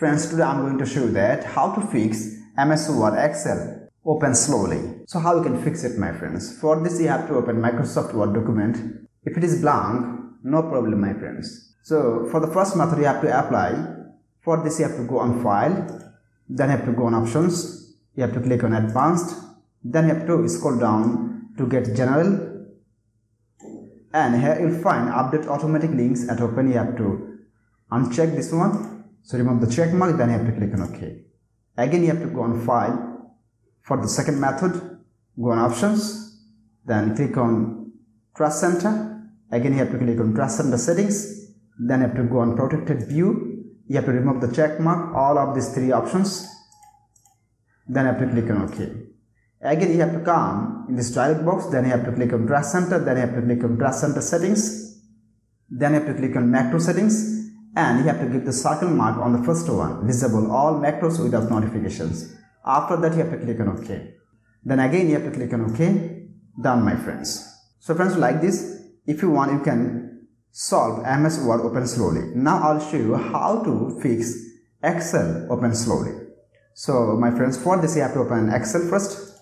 Friends, today I'm going to show you that how to fix MS Word Excel open slowly. So how you can fix it, my friends? For this you have to open Microsoft Word document. If it is blank, no problem, my friends. So for the first method you have to apply. For this you have to go on File, then you have to go on Options, you have to click on Advanced, then you have to scroll down to get General, and here you'll find Update Automatic Links at Open. You have to uncheck this one, so remove the check mark, then you have to click on OK. Again you have to go on File. For the second method, go on Options, then click on Trust Center. Again you have to click on Trust Center Settings, then you have to go on Protected View. You have to remove the check mark, all of these three options, then you have to click on OK. Again you have to come in this dialog box, then you have to click on Trust Center, then you have to click on Trust Center Settings, then you have to click on Macro Settings, and you have to give the circle mark on the first one, visible all macros without notifications. After that you have to click on OK. Then again you have to click on OK. Done, my friends. So friends, like this, if you want you can solve MS Word open slowly. Now I'll show you how to fix Excel open slowly. So my friends, for this you have to open Excel first.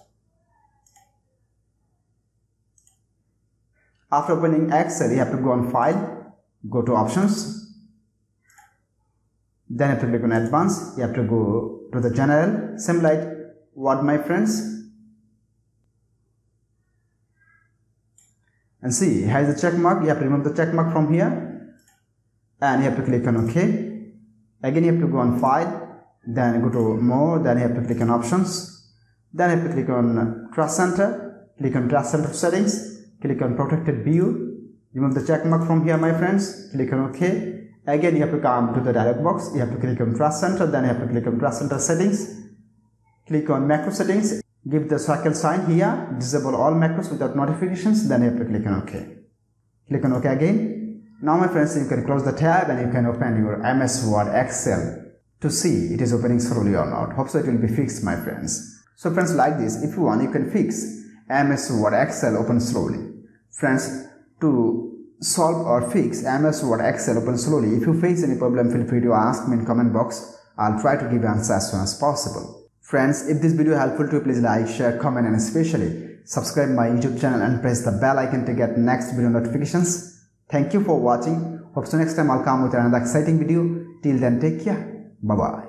After opening Excel, you have to go on File, go to Options, then you have to click on Advanced, you have to go to the General, same like Word, my friends. And see, here is the check mark, you have to remove the check mark from here, and you have to click on OK. Again you have to go on File, then go to More, then you have to click on Options, then you have to click on Trust Center, click on Trust Center Settings, click on Protected View, remove the check mark from here, my friends, click on OK. Again you have to come to the dialog box, you have to click on Trust Center, then you have to click on Trust Center Settings, click on Macro Settings, give the circle sign here, disable all macros without notifications, then you have to click on OK. Click on OK again. Now my friends, you can close the tab and you can open your MS Word Excel to see it is opening slowly or not. Hope so it will be fixed, my friends. So friends, like this, if you want you can fix MS Word Excel open slowly. Friends, to solve or fix MS Word Excel open slowly, if you face any problem, feel free to ask me in comment box. I'll try to give answer as soon as possible. Friends, if this video helpful to you, please like, share, comment, and especially subscribe my YouTube channel and press the bell icon to get next video notifications. Thank you for watching. Hope so next time I'll come with another exciting video. Till then, take care. Bye bye.